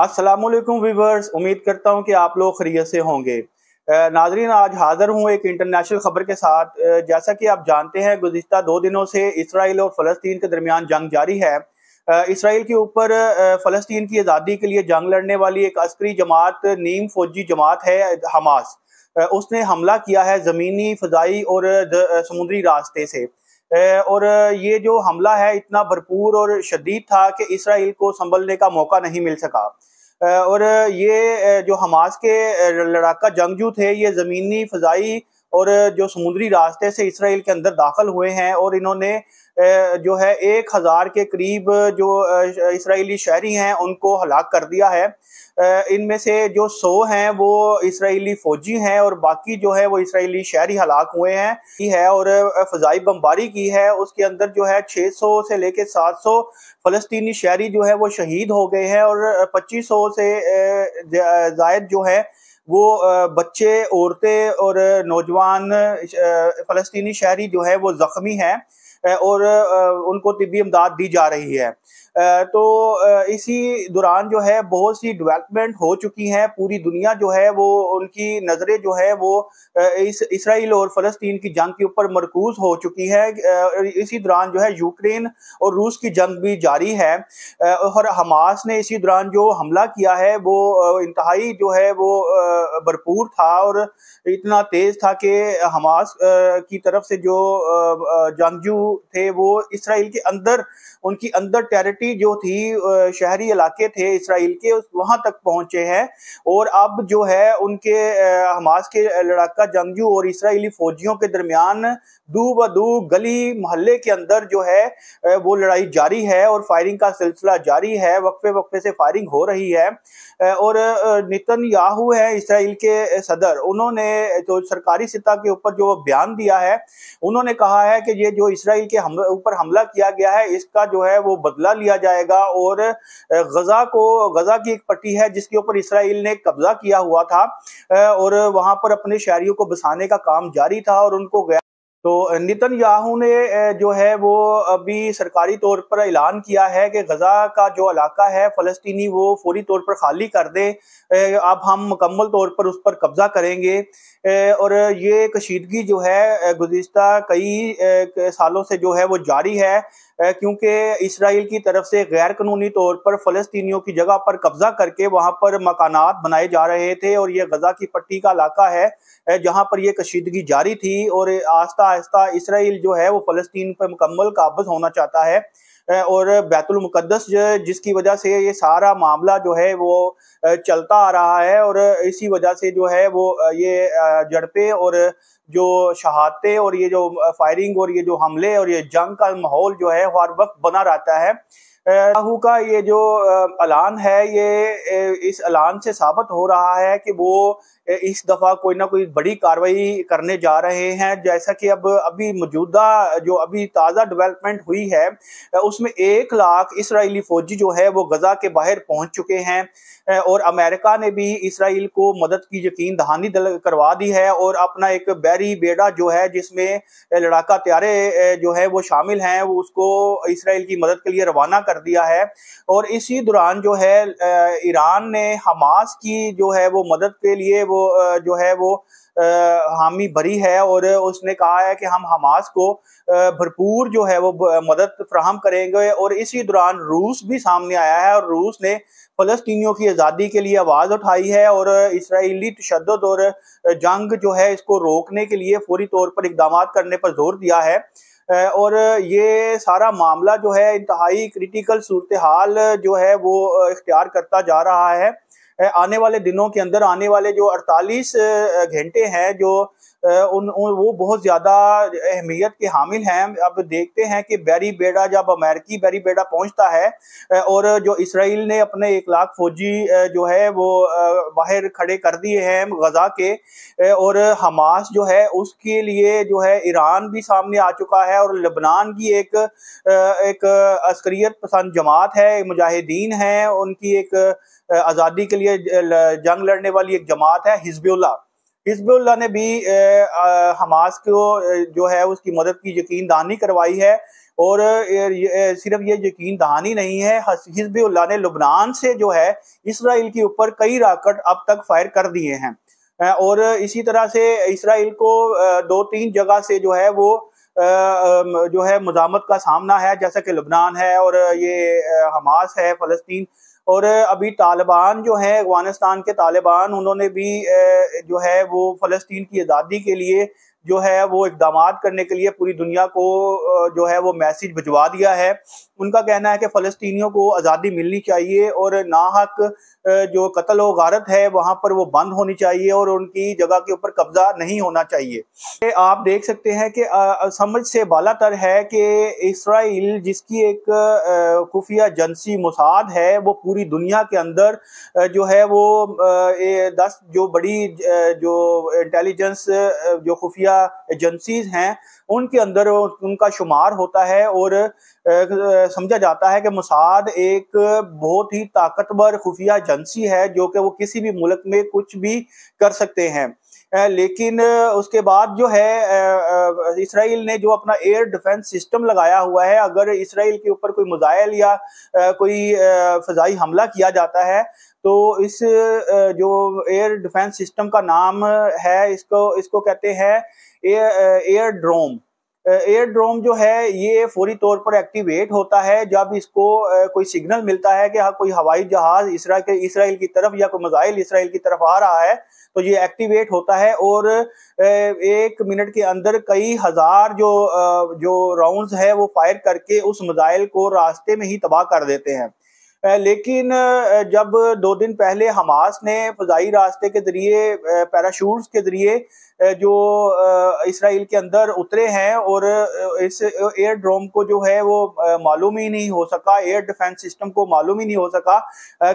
अस्सलामुअलैकुम व्यूअर्स, उम्मीद करता हूँ कि आप लोग खैरियत से होंगे। नाजरीन, आज हाज़िर हूँ एक इंटरनेशनल ख़बर के साथ। जैसा कि आप जानते हैं, गुज़िश्ता दो दिनों से इसराइल और फ़लस्तीन के दरमियान जंग जारी है। इसराइल के ऊपर फ़लस्तीन की आज़ादी के लिए जंग लड़ने वाली एक अस्करी जमात, नीम फौजी जमात है हमास, उसने हमला किया है ज़मीनी, फ़ज़ाई और समुद्री रास्ते से। और ये जो हमला है इतना भरपूर और शदीद था कि इसराइल को संभलने का मौका नहीं मिल सका। और ये जो हमास के लड़ाका जंगजू थे, ये ज़मीनी, फ़ज़ाई और जो समुद्री रास्ते से इसराइल के अंदर दाखिल हुए हैं और इन्होंने जो है 1000 के करीब जो इसराइली शहरी हैं उनको हलाक कर दिया है। इनमें से जो 100 हैं वो इसराइली फ़ौजी हैं और बाकी जो है वो इसराइली शहरी हलाक हुए हैं। और फ़ज़ाई बमबारी की है, उसके अंदर जो है 600 से लेकर 700 फ़लस्तीनी शहरी जो है वो शहीद हो गए हैं और 2500 से ज़ायद जो है वो बच्चे, औरतें और नौजवान फ़लस्तीनी शहरी जो है वो ज़ख्मी हैं और उनको तिब्बी इमदाद दी जा रही है। तो इसी दौरान जो है बहुत सी डेवलपमेंट हो चुकी हैं। पूरी दुनिया जो है वो उनकी नज़रें जो है वो इस इसराइल और फ़लस्तीन की जंग के ऊपर मरकूज़ हो चुकी है। इसी दौरान जो है यूक्रेन और रूस की जंग भी जारी है और हमास ने इसी दौरान जो हमला किया है वो इंतहाई जो है वो भरपूर था और इतना तेज़ था कि हमास की तरफ से जो जंगजू थे वो इसराइल के अंदर, उनकी अंदर टेरिटरी जो थी, शहरी इलाके थे इसराइल के, वहां तक पहुंचे हैं। और अब जो है उनके हमास के लड़ाका जंगजू और इसराइली फौजियों के दरमियान दू-ब-दू, गली मोहल्ले के अंदर जो है वो लड़ाई जारी है और फायरिंग का सिलसिला जारी है। वक्फे वक्फे से फायरिंग हो रही है। और नेतन्याहू है इसराइल के सदर, उन्होंने तो सरकारी सतह के ऊपर जो बयान दिया है, उन्होंने कहा है कि ये जो इसराइल के ऊपर हमला किया गया है इसका जो है वो बदला लिया जाएगा और गजा को, गजा की एक पट्टी है जिसके ऊपर इसराइल ने कब्जा किया हुआ था और वहां पर अपने शहरियों को बसाने का काम जारी था और उनको गया। तो नेतन्याहू ने जो है वो अभी सरकारी तौर पर ऐलान किया है कि गजा का जो इलाका है फ़लस्तीनी, वो फौरी तौर पर खाली कर दे, अब हम मुकम्मल तौर पर उस पर कब्ज़ा करेंगे। और ये कशीदगी जो है गुज़िश्ता कई सालों से जो है वो जारी है, क्योंकि इसराइल की तरफ से गैर कानूनी तौर पर फ़लस्तीनियों की जगह पर कब्ज़ा करके वहाँ पर मकानात बनाए जा रहे थे और ये गजा की पट्टी का इलाका है जहाँ पर यह कशीदगी जारी थी। और आस्ता आस्ता इसराइल जो है वो फ़लस्तीन पर मुकम्मल काबज़ होना चाहता है और बैतुल मुक़द्दस, जिसकी वजह से ये सारा मामला जो है वो चलता आ रहा है और इसी वजह से जो है वो ये झड़पें और जो शहादतें और ये जो फायरिंग और ये जो हमले और ये जंग का माहौल जो है हर वक्त बना रहता है। नेतन्याहू का ये जो ऐलान है, ये इस ऐलान से साबित हो रहा है कि वो इस दफ़ा कोई ना कोई बड़ी कार्रवाई करने जा रहे हैं। जैसा कि अब अभी मौजूदा जो अभी ताज़ा डेवलपमेंट हुई है उसमें 1 लाख इसराइली फ़ौजी जो है वो गज़ा के बाहर पहुंच चुके हैं और अमेरिका ने भी इसराइल को मदद की यकीन दहानी करवा दी है और अपना एक बैरी बेड़ा जो है जिसमें लड़ाका त्यारे जो है वो शामिल हैं, वो उसको इसराइल की मदद के लिए रवाना कर दिया है। और इसी दौरान जो है ईरान ने हमास की जो है वो मदद के लिए वो जो है वो हामी भरी है और उसने कहा है कि हम हमास को भरपूर जो है वो मदद फ्राहम करेंगे। और इसी दौरान रूस भी सामने आया है और रूस ने फ़लस्तीनियों की आज़ादी के लिए आवाज़ उठाई है और इसराइली तशद्दुद और जंग जो है इसको रोकने के लिए फौरी तौर पर इक़दाम करने पर जोर दिया है। और ये सारा मामला जो है इंतहाई क्रिटिकल सूरत हाल जो है वो इख्तियार करता जा रहा है। आने वाले दिनों के अंदर, आने वाले जो 48 घंटे हैं जो वो बहुत ज़्यादा अहमियत के हामिल हैं। अब देखते हैं कि बैरी बेड़ा, जब अमेरिकी बैरी बेड़ा पहुंचता है और जो इसराइल ने अपने 1 लाख फौजी जो है वो बाहर खड़े कर दिए हैं गज़ा के, और हमास जो है उसके लिए जो है ईरान भी सामने आ चुका है और लबनान की एक अस्करियत पसंद जमात है, मुजाहिदीन हैं, उनकी एक आज़ादी के लिए जंग लड़ने वाली एक जमात है हिज़्बुल्लाह ने भी हमास को जो है उसकी मदद की यकीन दहानी करवाई है और सिर्फ ये यकीन दहानी नहीं है, हिजबुल्लाह ने लुबनान से जो है इसराइल के ऊपर कई राकेट अब तक फायर कर दिए हैं और इसी तरह से इसराइल को 2-3 जगह से जो है वो जो है मुजामत का सामना है, जैसा कि लुबनान है और ये हमास है फलस्तीन, और अभी तालिबान जो है अफगानिस्तान के तालिबान उन्होंने भी जो है वो फलस्तीन की आज़ादी के लिए जो है वो इकदाम करने के लिए पूरी दुनिया को जो है वो मैसेज भिजवा दिया है। उनका कहना है कि फ़लस्तीनियों को आज़ादी मिलनी चाहिए और नाहक जो कत्ल व गारत है वहाँ पर वो बंद होनी चाहिए और उनकी जगह के ऊपर कब्जा नहीं होना चाहिए। आप देख सकते हैं कि समझ से बालातर है कि इसराइल जिसकी एक खुफिया एजेंसी मोसाद है वो पूरी दुनिया के अंदर जो है वो 10 जो बड़ी जो इंटेलिजेंस जो खुफिया एजेंसीज हैं उनके अंदर उनका शुमार होता है और समझा जाता है कि मोसाद एक बहुत ही ताकतवर खुफिया एजेंसी है जो कि वो किसी भी मुल्क में कुछ भी कर सकते हैं। लेकिन उसके बाद जो है इसराइल ने जो अपना एयर डिफेंस सिस्टम लगाया हुआ है, अगर इसराइल के ऊपर कोई मिसाइल या कोई फजाई हमला किया जाता है तो इस जो एयर डिफेंस सिस्टम का नाम है इसको कहते हैं एयर ड्रोम। एयर ड्रोम जो है ये फौरी तौर पर एक्टिवेट होता है जब इसको कोई सिग्नल मिलता है कि हाँ कोई हवाई जहाज इसराइल की तरफ या कोई मिसाइल इसराइल की तरफ आ रहा है तो ये एक्टिवेट होता है और 1 मिनट के अंदर कई हजार जो राउंड्स है वो फायर करके उस मिसाइल को रास्ते में ही तबाह कर देते हैं। लेकिन जब 2 दिन पहले हमास ने फ़िज़ाई रास्ते के ज़रिए पैराशूट्स के ज़रिए जो इसराइल के अंदर उतरे हैं और इस एयर ड्रोम को जो है वो मालूम ही नहीं हो सका, एयर डिफेंस सिस्टम को मालूम ही नहीं हो सका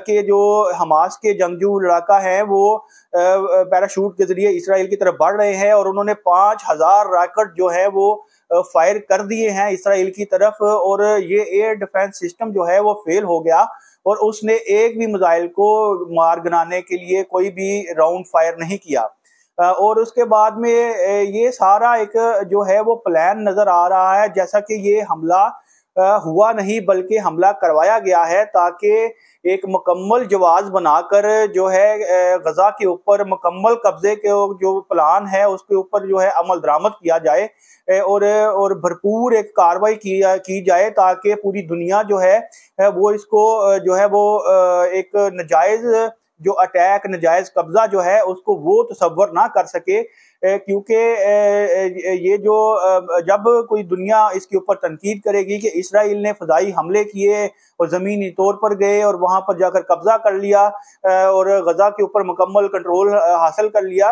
कि जो हमास के जंगजू लड़ाका हैं वो पैराशूट के ज़रिए इसराइल की तरफ बढ़ रहे हैं और उन्होंने 5000 रॉकेट जो है वो फायर कर दिए हैं इसराइल की तरफ और ये एयर डिफेंस सिस्टम जो है वो फेल हो गया और उसने एक भी मिसाइल को मार गिराने के लिए कोई भी राउंड फायर नहीं किया। और उसके बाद में ये सारा एक जो है वो प्लान नज़र आ रहा है, जैसा कि ये हमला हुआ नहीं बल्कि हमला करवाया गया है ताकि एक मुकम्मल जवाज़ बनाकर जो है गज़ा के ऊपर मुकम्मल कब्ज़े के जो प्लान है उसके ऊपर जो है अमल दरामद किया जाए और भरपूर एक कार्रवाई की जाए ताकि पूरी दुनिया जो है वो इसको जो है वो एक नाजायज़ जो अटैक नाजायज़ कब्ज़ा जो है उसको वो तस्वर ना कर सके, क्योंकि ये जो जब कोई दुनिया इसके ऊपर तनकीद करेगी कि इसराइल ने फ़िज़ाई हमले किए और ज़मीनी तौर पर गए और वहाँ पर जाकर कब्ज़ा कर लिया और गज़ा के ऊपर मुकम्मल कंट्रोल हासिल कर लिया,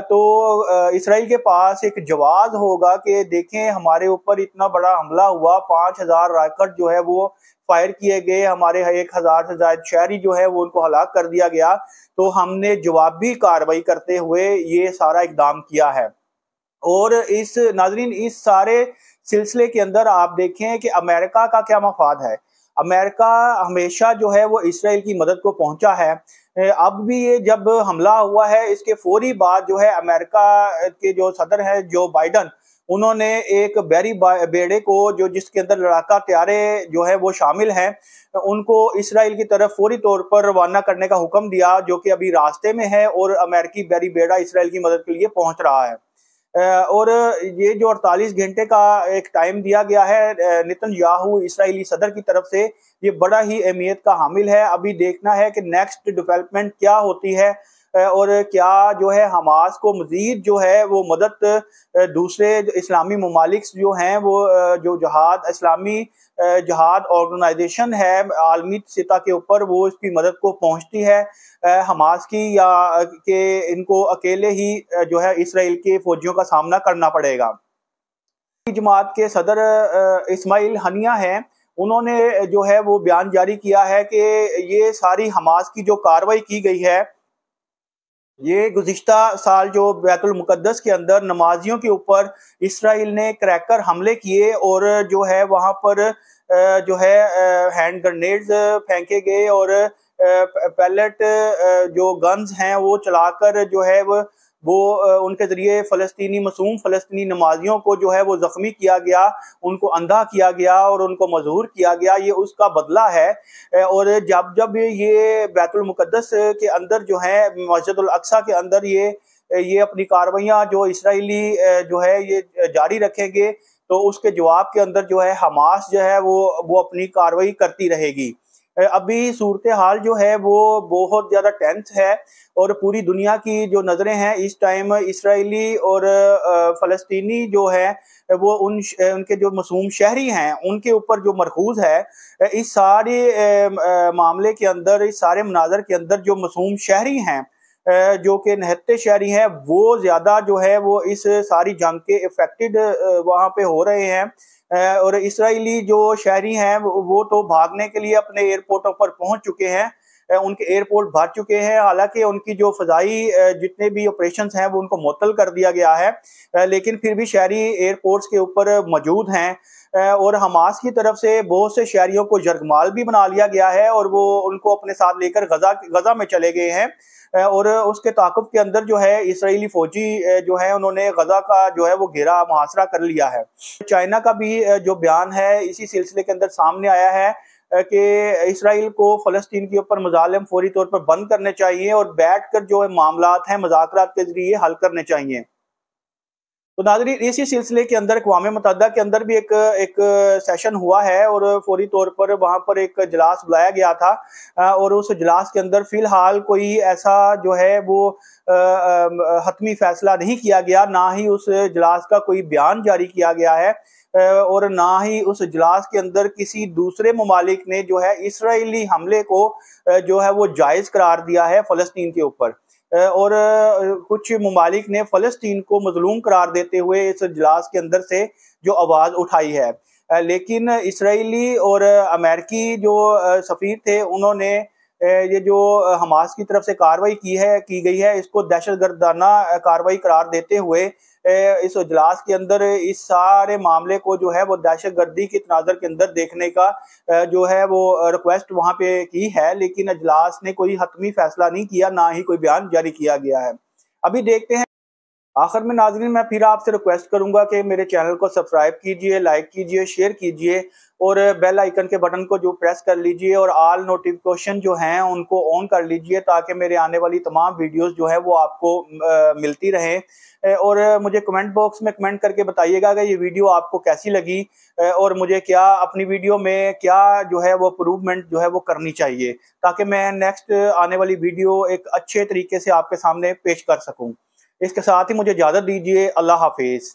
तो इसराइल के पास एक जवाब होगा कि देखें हमारे ऊपर इतना बड़ा हमला हुआ, 5000 रॉकेट जो है वो फायर किए गए, हमारे 1000 से ज़्यादा शहरी जो है वो उनको हलाक कर दिया गया, तो हमने जवाबी कार्रवाई करते हुए ये सारा इकदाम किया है। और इस नाजरीन इस सारे सिलसिले के अंदर आप देखें कि अमेरिका का क्या मफाद है। अमेरिका हमेशा जो है वो इसराइल की मदद को पहुंचा है, अब भी ये जब हमला हुआ है इसके फौरी बाद जो है अमेरिका के जो सदर है जो बाइडन उन्होंने एक बैरी बेड़े को जो जिसके अंदर लड़ाका त्यारे जो है वो शामिल हैं उनको इसराइल की तरफ फौरी तौर पर रवाना करने का हुक्म दिया जो कि अभी रास्ते में है और अमेरिकी बैरी बेड़ा इसराइल की मदद के लिए पहुंच रहा है। और ये जो 48 घंटे का एक टाइम दिया गया है नेतन्याहू इसराइली सदर की तरफ से, ये बड़ा ही अहमियत का हामिल है। अभी देखना है कि नेक्स्ट डेवलपमेंट क्या होती है और क्या जो है हमास को मज़ीद जो है वो मदद दूसरे इस्लामी ममालिक जो हैं वो जो जहाद इस्लामी जहाद ऑर्गेनाइजेशन है आलमी सतह के ऊपर वो इसकी मदद को पहुंचती है हमास की, या कि इनको अकेले ही जो है इसराइल के फौजियों का सामना करना पड़ेगा। जमात के सदर इस्माइल हनिया हैं, उन्होंने जो है वो बयान जारी किया है कि ये सारी हमास की जो कार्रवाई की गई है ये गुज़िश्ता साल जो बैतुल मुक़द्दस के अंदर नमाजियों के ऊपर इसराइल ने क्रैकर हमले किए और जो है वहाँ पर जो है हैंड ग्रेनेड्स फेंके गए और पैलेट जो गन्स हैं वो चलाकर जो है वो वो उनके जरिए फ़लस्तीनी मासूम फ़लस्तीनी नमाजियों को जो है वो ज़ख्मी किया गया, उनको अंधा किया गया और उनको मजहूर किया गया। ये उसका बदला है। और जब जब ये बैतुल मुक़द्दस के अंदर जो है मस्जिदुल अक्सा के अंदर ये अपनी कार्रवाइयाँ जो इसराइली जो है ये जारी रखेंगे तो उसके जवाब के अंदर जो है हमास जो है वो अपनी कार्रवाई करती रहेगी। अभी सूरत हाल जो है वो बहुत ज़्यादा टेंस है और पूरी दुनिया की जो नज़रें हैं इस टाइम इसराइली और फ़लस्तीनी जो है वो उनके जो मासूम शहरी हैं उनके ऊपर जो मरकूज़ है। इस सारे मामले के अंदर, इस सारे मनाजर के अंदर जो मासूम शहरी हैं जो कि 79 शहरी हैं वो ज़्यादा जो है वो इस सारी जंग के इफेक्टेड वहाँ पे हो रहे हैं। और इसराइली जो शहरी हैं वो तो भागने के लिए अपने एयरपोर्टों पर पहुँच चुके हैं, उनके एयरपोर्ट भर चुके हैं। हालांकि उनकी जो फ़ज़ाई जितने भी ऑपरेशंस हैं वो उनको मुअत्तल कर दिया गया है, लेकिन फिर भी शहरी एयरपोर्ट्स के ऊपर मौजूद हैं। और हमास की तरफ से बहुत से शहरियों को जरगमाल भी बना लिया गया है और वो उनको अपने साथ लेकर गजा में चले गए हैं। और उसके ताक़ुब के अंदर जो है इसराइली फ़ौजी जो है उन्होंने गजा का जो है वो घेरा मुहासरा कर लिया है। चाइना का भी जो बयान है इसी सिलसिले के अंदर सामने आया है कि इसराइल को फ़लस्तीन के ऊपर मज़ालिम फौरी तौर पर बंद करने चाहिए और बैठ कर जो मामलात हैं मुज़ाकरात के ज़रिए हल करने चाहिए। तो नाज़रीन, इसी सिलसिले के अंदर अक़वाम मुत्तहिदा के अंदर भी एक सेशन हुआ है और फौरी तौर पर वहाँ पर एक इजलास बुलाया गया था और उस इजलास के अंदर फ़िलहाल कोई ऐसा जो है वो हतमी फ़ैसला नहीं किया गया, ना ही उस इजलास का कोई बयान जारी किया गया है और ना ही उस इजलास के अंदर किसी दूसरे ममालिक ने जो है इसराइली हमले को जो है वो जायज़ करार दिया है फ़लस्तीन के ऊपर। और कुछ ममालिक ने फ़लस्तीन को मजलूम करार देते हुए इस इजलास के अंदर से जो आवाज़ उठाई है, लेकिन इसराइली और अमेरिकी जो सफ़ीर थे उन्होंने ये जो हमास की तरफ से कार्रवाई की गई है इसको दहशतगर्दाना कार्रवाई करार देते हुए इस इजलास के अंदर इस सारे मामले को जो है वो दहशतगर्दी के तनाज़र के अंदर देखने का जो है वो रिक्वेस्ट वहाँ पे की है, लेकिन इजलास ने कोई हतमी फैसला नहीं किया, ना ही कोई बयान जारी किया गया है। अभी देखते हैं। आखिर में नाज़रीन, मैं फिर आपसे रिक्वेस्ट करूंगा कि मेरे चैनल को सब्सक्राइब कीजिए, लाइक कीजिए, शेयर कीजिए और बेल आइकन के बटन को जो प्रेस कर लीजिए और ऑल नोटिफिकेशन जो हैं उनको ऑन कर लीजिए ताकि मेरे आने वाली तमाम वीडियोस जो है वो आपको मिलती रहे। और मुझे कमेंट बॉक्स में कमेंट करके बताइएगा कि ये वीडियो आपको कैसी लगी और मुझे क्या अपनी वीडियो में क्या जो है वो इम्प्रूवमेंट जो है वो करनी चाहिए ताकि मैं नेक्स्ट आने वाली वीडियो एक अच्छे तरीके से आपके सामने पेश कर सकूँ। इसके साथ ही मुझे इजाज़त दीजिए। अल्लाह हाफिज़।